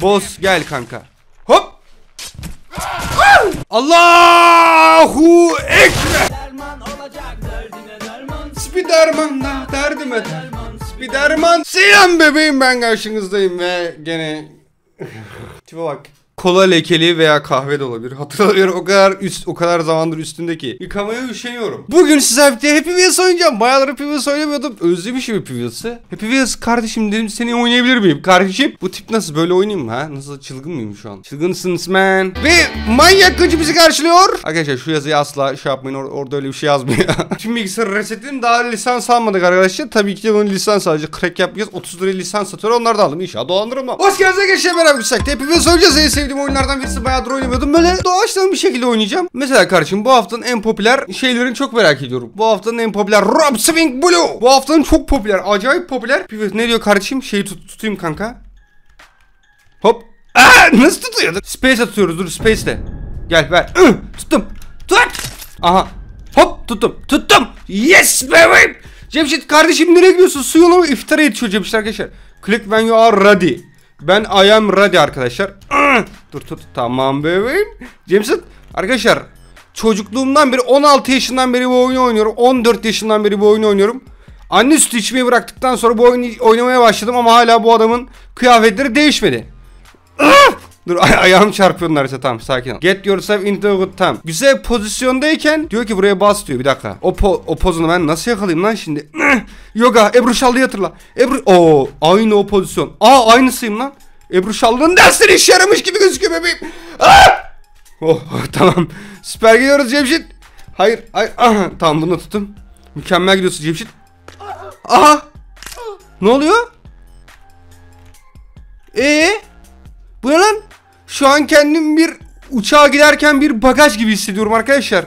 Boss gel kanka. Hop. Allahu ekber. Spiderman da derdim eder. Spiderman. Selam bebeğim, ben karşınızdayım ve gene tipe bak. Kola lekeli veya kahve de olabilir. Hatırlamıyorum, o kadar zamandır üstündeki. Yıkamaya üşeniyorum. Bugün size birlikte Happy Wheels oynayacağım. Bayağıdır Happy Wheels oynamıyordum. Özlemişim Happy Wheels'ı. Happy Wheels kardeşim dedim, seni oynayabilir miyim? Kardeşim bu tip nasıl, böyle oynayayım mı ha? Nasıl, çılgın mıyım şu an? Çılgınsınız man. Ve manyak gıcı bizi karşılıyor. Arkadaşlar şu yazıyı asla şey yapmayın, orada öyle bir şey yazmıyor. Şimdi bilgisayarı resetledim, daha lisans almadık arkadaşlar. Tabii ki de bunun lisans sadece crack yapacağız. 30 liraya lisans satıyor, onları da aldım. İnşallah dolandırırım ama. Hoş geldiniz arkadaşlar, beraber güzel Happy Wheels oynayacağız. Sevdiğim oyunlardan birisi, bayağıdır oynamıyordum. Böyle doğaçlama bir şekilde oynayacağım. Mesela kardeşim bu haftanın en popüler şeylerini çok merak ediyorum. Bu haftanın en popüler Rob Swing Blue. Bu haftanın çok popüler, acayip popüler. Ne diyor kardeşim? Şeyi tutayım kanka. Hop. Aa, nasıl tutuyordu? Space atıyoruz, dur space'le. Gel ver. Tuttum. Tut. Aha. Hop tuttum. Tuttum. Yes bebeğim. Cemşit kardeşim nereye gidiyorsun? Suyunu mu iftara yetişiyor Cemşit arkadaşlar? Click when you are ready. Ben I am ready arkadaşlar. Dur tut. Tamam bebeğim. Cemşit arkadaşlar, çocukluğumdan beri 16 yaşından beri bu oyunu oynuyorum. 14 yaşından beri bu oyunu oynuyorum. Anne sütü içmeyi bıraktıktan sonra bu oyunu oynamaya başladım ama hala bu adamın kıyafetleri değişmedi. Dur ayağım çarpıyorlar işte, tamam sakin ol. Get yourself into a good time. Güzel pozisyondayken diyor ki buraya bas diyor, bir dakika. O pozunu ben nasıl yakalayayım lan şimdi? Yoga Ebru Şallı'yı hatırla. Ebru o aynı o pozisyon. Aa aynısıyım lan. Ebru Şallı'nın dersleri işe yaramış gibi gözüküyor bebeğim. Oh tamam. Süper gidiyoruz Cemşit. Hayır hayır. Aha, tamam bunu tuttum. Mükemmel gidiyorsun Cemşit. Aha. Ne oluyor? Bu ne lan? Şu an kendim bir uçağa giderken bir bagaj gibi hissediyorum arkadaşlar.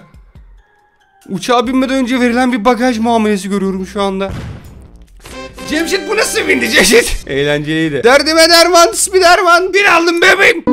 Uçağa binmeden önce verilen bir bagaj muamelesi görüyorum şu anda. Cemşit bu nasıl bindi Cemşit? Eğlenceliydi. Derdime derman, Spiderman. Bir aldım bebeğim.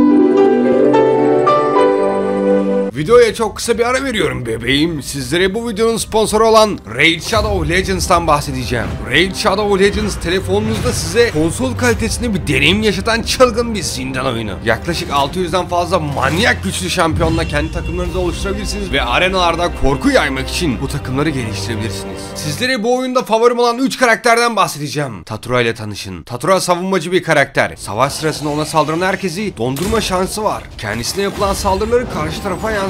Videoya çok kısa bir ara veriyorum bebeğim. Sizlere bu videonun sponsoru olan Raid Shadow Legends'tan bahsedeceğim. Raid Shadow Legends telefonunuzda size konsol kalitesinde bir deneyim yaşatan çılgın bir zindan oyunu. Yaklaşık 600'den fazla manyak güçlü şampiyonla kendi takımlarınızı oluşturabilirsiniz ve arenalarda korku yaymak için bu takımları geliştirebilirsiniz. Sizlere bu oyunda favorim olan 3 karakterden bahsedeceğim. Tatura ile tanışın. Tatura savunmacı bir karakter. Savaş sırasında ona saldıran herkesi dondurma şansı var. Kendisine yapılan saldırıları karşı tarafa yansıtabilir.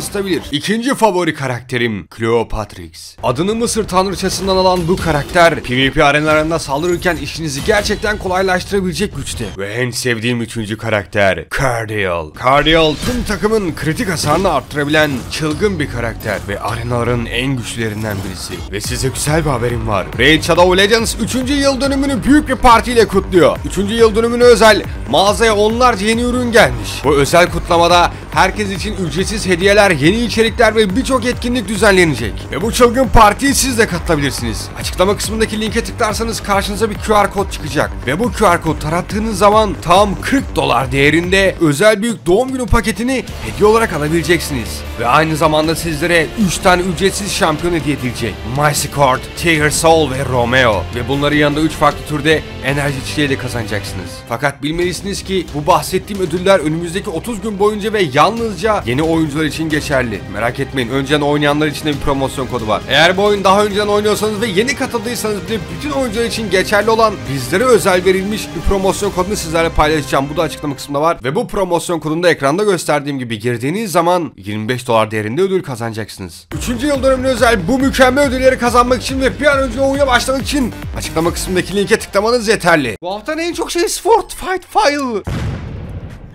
İkinci favori karakterim Cleopatra. Adını Mısır tanrıçasından alan bu karakter PvP arenalarında saldırırken işinizi gerçekten kolaylaştırabilecek güçte. Ve en sevdiğim üçüncü karakter Cardial. Cardial tüm takımın kritik hasarını arttırabilen çılgın bir karakter ve arenaların en güçlülerinden birisi. Ve size güzel bir haberim var. Raid Shadow Legends 3. yıl dönümünü büyük bir partiyle kutluyor. 3. yıl dönümüne özel mağazaya onlarca yeni ürün gelmiş. Bu özel kutlamada herkes için ücretsiz hediyeler, yeni içerikler ve birçok etkinlik düzenlenecek. Ve bu çılgın partiyi siz de katılabilirsiniz. Açıklama kısmındaki linke tıklarsanız karşınıza bir QR kod çıkacak. Ve bu QR kod tarattığınız zaman tam $40 değerinde özel büyük doğum günü paketini hediye olarak alabileceksiniz. Ve aynı zamanda sizlere 3 tane ücretsiz şampiyon hediye edilecek. Myse Card, Tiger Soul ve Romeo. Ve bunların yanında 3 farklı türde enerji çiçeği de kazanacaksınız. Fakat bilmelisiniz ki bu bahsettiğim ödüller önümüzdeki 30 gün boyunca ve yalnızca yeni oyuncular için geçerli. Merak etmeyin, önceden oynayanlar için de bir promosyon kodu var. Eğer bu oyun daha önceden oynuyorsanız ve yeni katıldıysanız bile bütün oyuncular için geçerli olan bizlere özel verilmiş bir promosyon kodunu sizlerle paylaşacağım. Bu da açıklama kısmında var. Ve bu promosyon kodunu da ekranda gösterdiğim gibi girdiğiniz zaman $25 değerinde ödül kazanacaksınız. 3. yıl dönümüne özel bu mükemmel ödülleri kazanmak için ve bir an önce oyuna başlamak için açıklama kısmındaki linke tıklamanız yeterli. Bu haftanın en çok şeyi Sword Fight File.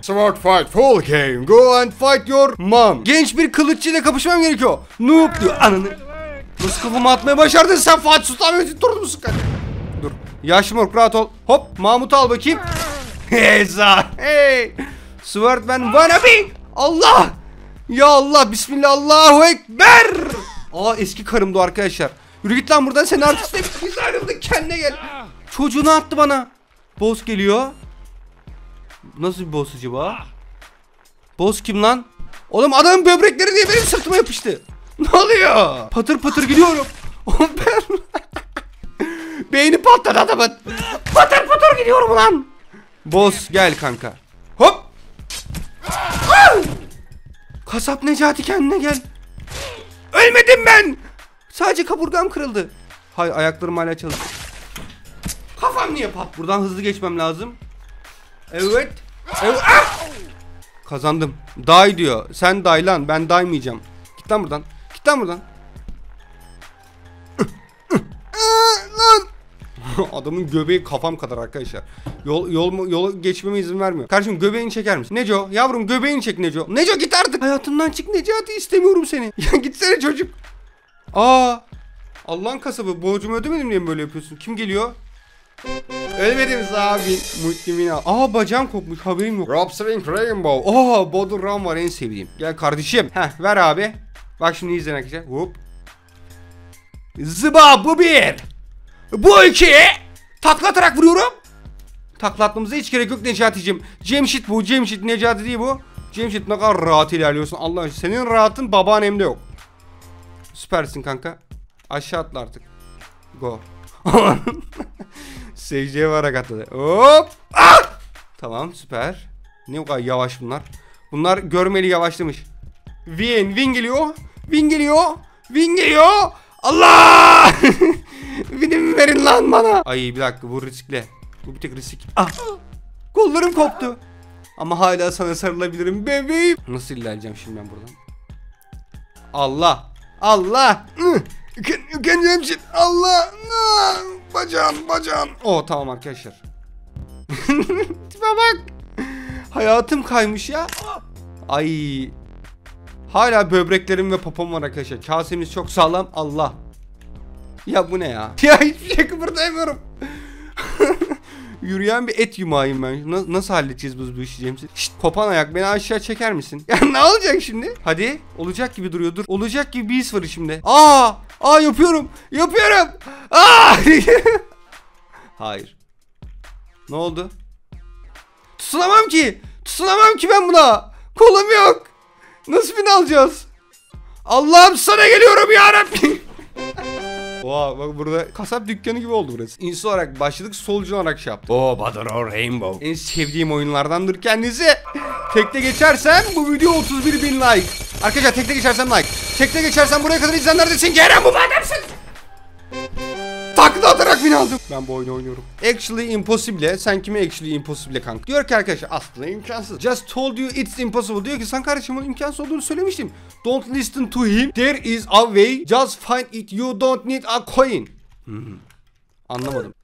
Sword Fight Full Game. Go and fight your mom. Genç bir kılıççıyla kapışmam gerekiyor. Noob diyor. Ananı. Nasıl kafamı atmayı başardın sen Fatih Sultan Mehmet'in? Dur musun kardeşim? Dur. Yaşlı moruk rahat ol. Hop. Mahmut'u al bakayım. Heyza. Hey. Swordman wannabe. Allah. Ya Allah. Bismillah. Allahu Ekber. Aa eski karımdı arkadaşlar. Yürü git lan buradan. Sen artık biz ayrıldık. Kendine gel. Çocuğunu attı bana. Boss geliyor. Nasıl bir boss acaba? Boss kim lan? Oğlum adamın böbrekleri diye benim sırtıma yapıştı. Ne oluyor? Patır patır gidiyorum. Oğlum ben... Beyni patladı adamın. Patır patır gidiyorum lan. Boss gel kanka. Hop. Kasap Necati kendine gel. Ölmedim ben. Sadece kaburgam kırıldı. Hay, ayaklarım hala çalışıyor. Kafam niye pat? Buradan hızlı geçmem lazım. Evet. Evet. Ah! Kazandım. Day diyor. Sen day lan. Ben daymayacağım. Git lan buradan. Git lan buradan. Lan. Adamın göbeği kafam kadar arkadaşlar. Yola geçmeme izin vermiyor. Kardeşim göbeğini çeker misin? Neco yavrum göbeğini çek Neco. Neco git artık. Hayatımdan çık Necati, istemiyorum seni. Ya gitsene çocuk. Aa! Allah'ın kasabı, borcumu ödemedim diye mi böyle yapıyorsun? Kim geliyor? Ölmediniz abi. Muhtemelen. Aa bacağım kopmuş, haberim yok. Robswing Rainbow. Aa Bodur Ram var, en sevdiğim. Gel kardeşim. Heh ver abi. Bak şimdi izlen arkadaşlar. Hop. Zıba bu bir. Bu iki. Taklatarak vuruyorum. Taklatmamıza hiç gerek yok Necati'cim. Cemşit bu. Cemşit Necati değil bu. Cemşit ne kadar rahat ilerliyorsun Allah aşkına. Senin rahatın babaannemde yok. Süpersin kanka. Aşağı atla artık. Go. Secdeye varak atladı. Hop. Ah! Tamam süper. Ne bu kadar yavaş bunlar. Bunlar görmeli yavaşlamış. Win geliyor. Win geliyor. Win geliyor. Allah! Win'imi verin lan bana. Ay bir dakika, bu riskli. Bu bir tek risk. Ah! Kollarım koptu. Ama hala sana sarılabilirim bebeğim. Nasıl ilerleyeceğim şimdi ben buradan? Allah! Allah! Kendim şimdi Allah! Bacağım. O tamam arkadaşlar. Tipe bak. Hayatım kaymış ya. Ay. Hala böbreklerim ve popom var arkadaşlar. Kasemiz çok sağlam. Allah. Ya bu ne ya? Ya hiçbir şey kıpırdayamıyorum. Yürüyen bir et yumağıyım ben. Nasıl halledeceğiz bu işi Cemsiz? Şşt kopan ayak, beni aşağı çeker misin? Ya ne olacak şimdi? Hadi. Olacak gibi duruyor, dur. Olacak gibi bir his var içimde. Aa yapıyorum. Yapıyorum. Aa. Hayır. Ne oldu? Tutunamam ki. Tutunamam ki ben buna. Kolum yok. Nasıl bin alacağız? Allah'ım sana geliyorum ya Rabbim. Oha bak, burada kasap dükkanı gibi oldu burası. İnsan olarak başladık, solcu olarak şey yaptık. Oh, Butter or Rainbow. En sevdiğim oyunlardandır kendisi. Tekte geçersem bu video 31.000 like. Arkadaşlar tekte geçersem like. Tekte geçersem buraya kadar izleyenler desin ki Eren bu adamsın. Takla atarak bin aldım. Ben bu oyunu oynuyorum. Actually impossible. Sen kime actually impossible kanka? Diyor ki arkadaşlar aslında imkansız. Just told you it's impossible. Diyor ki sen kardeşim onun imkansız olduğunu söylemiştim. Don't listen to him. There is a way. Just find it. You don't need a coin. Anlamadım.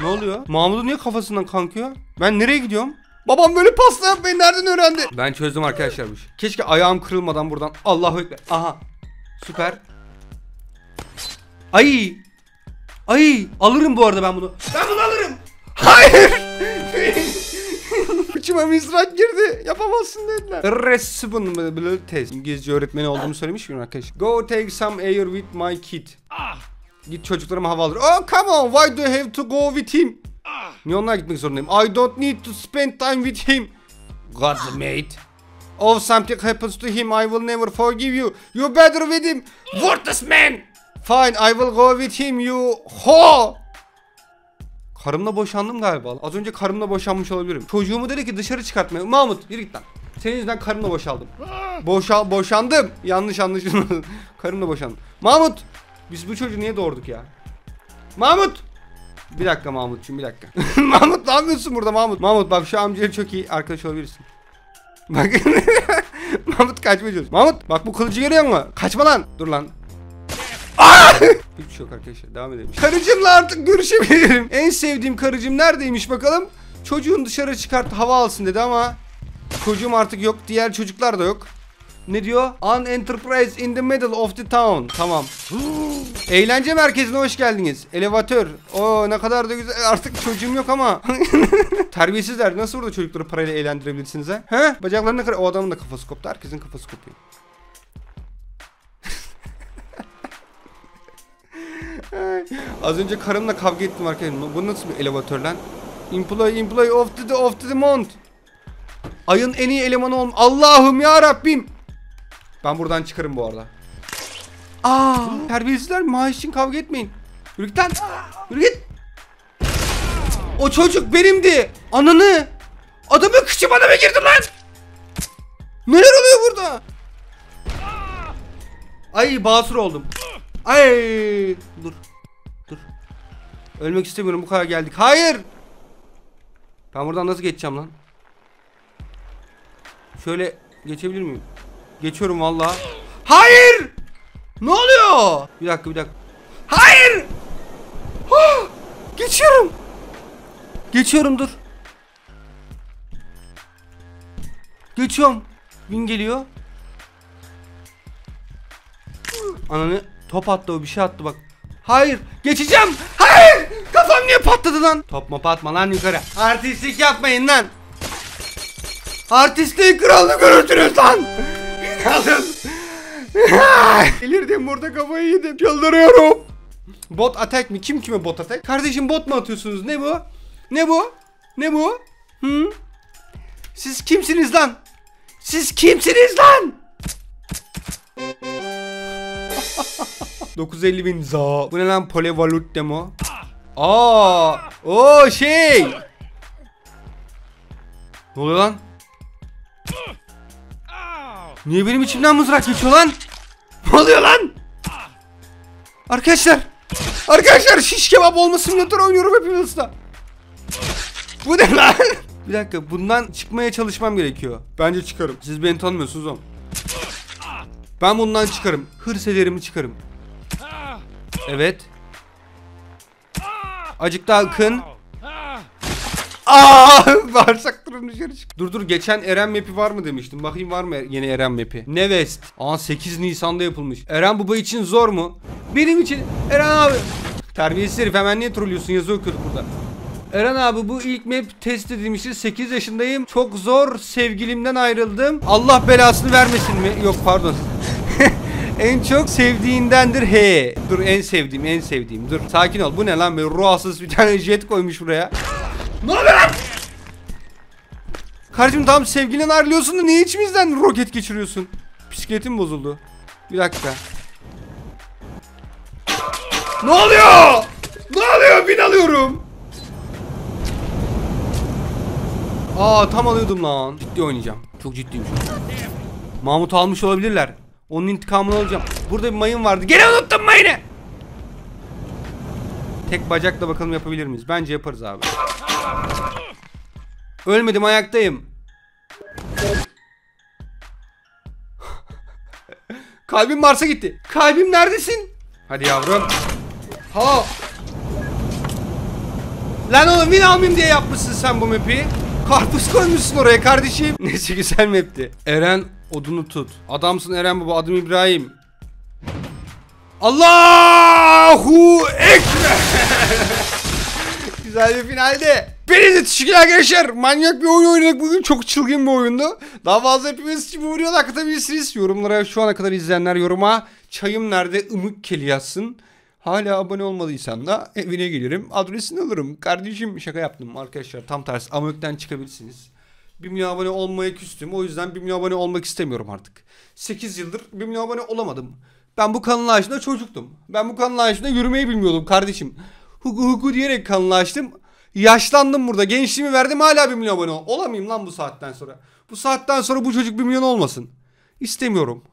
Ne oluyor? Mahmut'un niye kafasından kankıyor? Ben nereye gidiyorum? Babam böyle pasta yapmayı nereden öğrendi? Ben çözdüm arkadaşlar bu işi. Keşke ayağım kırılmadan buradan. Allahu ekber. Aha. Süper. Ay alırım bu arada ben bunu. Ben bunu alırım. Hayır. Uçuma misrak girdi. Yapamazsın dediler. Responsible test. İngilizce öğretmeni olduğumu söylemiş miyim arkadaş? Go take some air with my kid. Git çocuklarıma hava alır. Oh come on, why do you have to go with him? Niye onlara gitmek zorundayım? I don't need to spend time with him. God mate. If something happens to him, I will never forgive you. You better with him. Worthless man. Fine, I will go with him. You ho. Karımla boşandım galiba. Az önce karımla boşanmış olabilirim. Çocuğumu dedi ki dışarı çıkartma. Mahmut yürü git lan. Senin yüzünden karımla boşaldım. Boşandım. Yanlış anlaşılmadı. Karımla boşandım. Mahmut, biz bu çocuğu niye doğurduk ya? Mahmut. Bir dakika Mahmut'cum, bir dakika. Mahmut ne yapıyorsun burada Mahmut? Mahmut bak şu amcayla çok iyi arkadaş olabilirsin. Bak Mahmut kaçmayacağız. Mahmut bak bu kılıcı görüyor musun? Kaçma lan. Dur lan. Hiçbir şey yok arkadaşlar. Devam edelim. Karıcımla artık görüşebilirim. En sevdiğim karıcım neredeymiş bakalım? Çocuğun dışarı çıkart hava alsın dedi ama çocuğum artık yok. Diğer çocuklar da yok. Ne diyor? An enterprise in the middle of the town. Tamam. Eğlence merkezine hoş geldiniz. Elevatör. Oo ne kadar da güzel. Artık çocuğum yok ama. Terbiyesizler. Nasıl burada çocukları parayla eğlendirebilirsiniz ha? He? Bacaklarını kır. O adamın da kafası koptu. Herkesin kafası kopuyor. Az önce karımla kavga ettim arkadaşlar. Bu nasıl bir elevatör lan? Employee of the month. Ayın en iyi elemanı olm. Allah'ım ya Rabbim. Ben buradan çıkarım bu arada. Terbiyesizler, maaş için kavga etmeyin. Yürü git lan. Yürü git. O çocuk benimdi. Ananı. Adamın kıçı bana mı girdi lan? Neler oluyor burada? Ay basur oldum. Ay dur. Dur. Ölmek istemiyorum, bu kadar geldik. Hayır. Ben buradan nasıl geçeceğim lan? Şöyle geçebilir miyim? Geçiyorum vallahi. Hayır! Ne oluyor? Bir dakika, bir dakika. Hayır! Oh! Geçiyorum. Geçiyorum, dur. Geçiyorum. Gün geliyor. Ananı top attı, o bir şey attı bak. Hayır, geçeceğim. Hayır! Kafam niye patladı lan? Top mop atma lan yukarı. Artistlik yapmayın lan. Artistliğin kralını görürsünüz lan. İnanın. Delirdim, burada kafayı yedim. Çıldırıyorum. Bot atak mı? Kim kime bot atak? Kardeşim bot mu atıyorsunuz? Ne bu? Ne bu? Ne bu? Hı? Siz kimsiniz lan? Siz kimsiniz lan? 950.000 za. Bu ne lan, polevalut demo? Aa! O şey. Ne oluyor lan? Niye benim içimden mızrak geçiyor lan? Ne oluyor lan? Arkadaşlar, arkadaşlar şiş kebap olmasın simülatör oynuyorum hepimizle. Bu ne lan? Bir dakika, bundan çıkmaya çalışmam gerekiyor. Bence çıkarım. Siz beni tanımıyorsunuz oğlum. Ben bundan çıkarım. Hırs ederimi çıkarım. Evet. Acık daha akın. Aa, bağırsaklarım dışarı çık. Dur dur, geçen Eren map'i var mı demiştim. Bakayım var mı yeni Eren map'i. Nevest. Aa, 8 Nisan'da yapılmış. Eren baba için zor mu? Benim için. Eren abi. Terbiyesiz herif, hemen niye trollüyorsun? Yazı okuyorduk burada. Eren abi, bu ilk map test edilmişti. 8 yaşındayım. Çok zor. Sevgilimden ayrıldım. Allah belasını vermesin mi? Yok pardon. En çok sevdiğindendir he. Dur, en sevdiğim, en sevdiğim. Dur sakin ol. Bu ne lan? Böyle ruhsuz bir tane jet koymuş buraya. Ne oluyor lan? Kardeşim tam sevgilinden ayrılıyorsun da niye içimizden roket geçiriyorsun? Bisikletim bozuldu. Bir dakika. Ne oluyor? Ne oluyor? Bin alıyorum. Aa, tam alıyordum lan. Ciddi oynayacağım. Çok ciddiyim şu an. Mahmut almış olabilirler. Onun intikamını alacağım. Burada bir mayın vardı. Gene unuttum mayını. Tek bacakla bakalım yapabilir miyiz? Bence yaparız abi. Ölmedim, ayaktayım. Kalbim Mars'a gitti. Kalbim neredesin? Hadi yavrum. Ha. Lan oğlum, win almayayım diye yapmışsın sen bu map'i. Karpuz koymuşsun oraya kardeşim. Neyse, güzel map'ti. Eren odunu tut. Adamsın Eren baba. Adım İbrahim. Allahu Ekber. Güzel bir finaldi. Birinize teşekkür arkadaşlar. Manyak bir oyun oynadık bugün. Çok çılgın bir oyundu. Daha fazla hepimiz için bu videoda akıtabilirsiniz. Yorumlara, şu ana kadar izleyenler yoruma "çayım nerede ımık keli" yazsın. Hala abone olmadıysan da evine gelirim, adresini alırım. Kardeşim şaka yaptım arkadaşlar. Tam tersi, amökten çıkabilirsiniz. 1.000.000 abone olmaya küstüm. O yüzden 1.000.000 abone olmak istemiyorum artık. 8 yıldır 1.000.000 abone olamadım. Ben bu kanal açtığımda çocuktum. Ben bu kanal açtığımda yürümeyi bilmiyordum kardeşim. Huku huku diyerek kanal açtım. Yaşlandım burada. Gençliğimi verdim, hala 1.000.000 abone olamayayım lan bu saatten sonra. Bu saatten sonra bu çocuk 1.000.000 olmasın. İstemiyorum.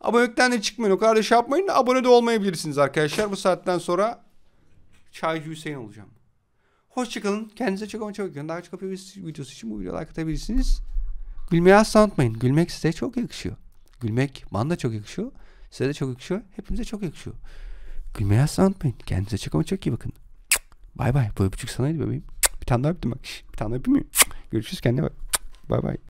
Abonelikten de çıkmayın. O kadar da şey yapmayın da abone de olmayabilirsiniz arkadaşlar. Bu saatten sonra Çaycı Hüseyin olacağım. Hoşçakalın. Kendinize çok ama çok iyi bakın. Daha çok videosu için bu videoya like atabilirsiniz. Gülmeyi asla unutmayın. Gülmek size çok yakışıyor. Gülmek bana da çok yakışıyor. Size de çok yakışıyor. Hepimize çok yakışıyor. Gülmeyi asla unutmayın. Kendinize çok ama çok iyi bakın. Bay bay. Bu öpücük sanaydı bebeğim. Bir tane daha öptüm bak. Bir tane daha öpeyim mi? Görüşürüz, kendine bak. Bay bay.